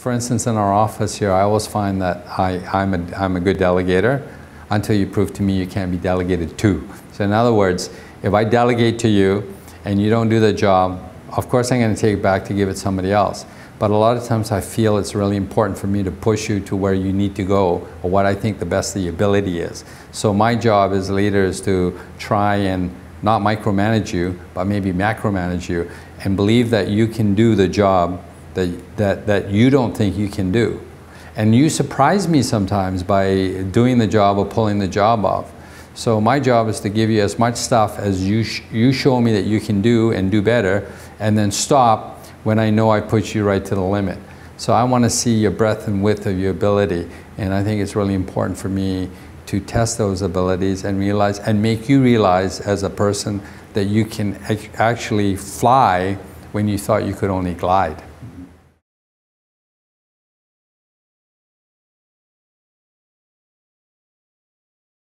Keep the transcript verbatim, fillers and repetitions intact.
For instance, in our office here, I always find that I, I'm, a, I'm a good delegator until you prove to me you can't be delegated to. So in other words, if I delegate to you and you don't do the job, of course I'm going to take it back to give it to somebody else. But a lot of times I feel it's really important for me to push you to where you need to go or what I think the best of your ability is. So my job as a leader is to try and not micromanage you, but maybe macromanage you and believe that you can do the job That, that, that you don't think you can do. And you surprise me sometimes by doing the job or pulling the job off. So my job is to give you as much stuff as you, sh you show me that you can do and do better, and then stop when I know I put you right to the limit. So I want to see your breadth and width of your ability, and I think it's really important for me to test those abilities and realize, and make you realize as a person that you can ac actually fly when you thought you could only glide.